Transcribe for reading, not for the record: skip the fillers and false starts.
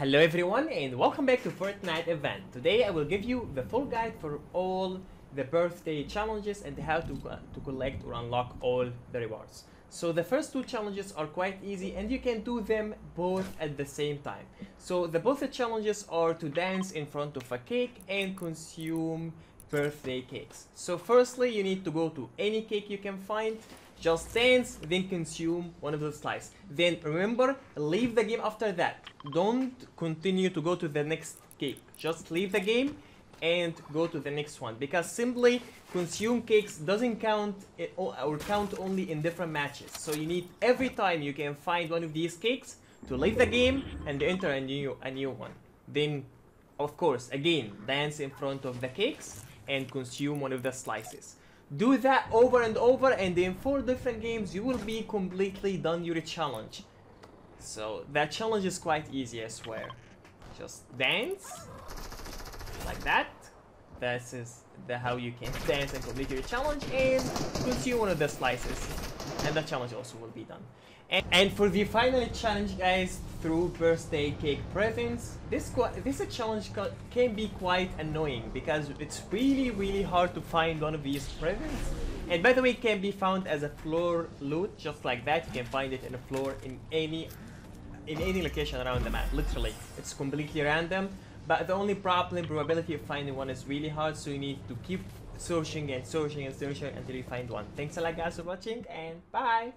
Hello everyone and welcome back to Fortnite event. Today I will give you the full guide for all the birthday challenges and how to collect or unlock all the rewards. So the first two challenges are quite easy and you can do them both at the same time. So both the challenges are to dance in front of a cake and consume birthday cakes. So firstly you need to go to any cake you can find, just dance, then consume one of the slices. Then remember, leave the game after that. Don't continue to go to the next cake. Just leave the game and go to the next one, because simply consume cakes doesn't count or count only in different matches. So you need, every time you can find one of these cakes, to leave the game and enter a new one. Then, of course, again, dance in front of the cakes and consume one of the slices. Do that over and over, and in 4 different games you will be completely done your challenge. So that challenge is quite easy, I swear. Just dance like that. This is how you can dance and complete your challenge and consume one of the slices, and the challenge also will be done. And for the final challenge, guys, through birthday cake presents, this challenge can be quite annoying because it's really hard to find one of these presents. And by the way, it can be found as a floor loot, just like that. You can find it in a floor in any location around the map. Literally, it's completely random. But the only problem, probability of finding one is really hard, so you need to keep searching and searching and searching until you find one. Thanks a lot, guys, for watching, and bye.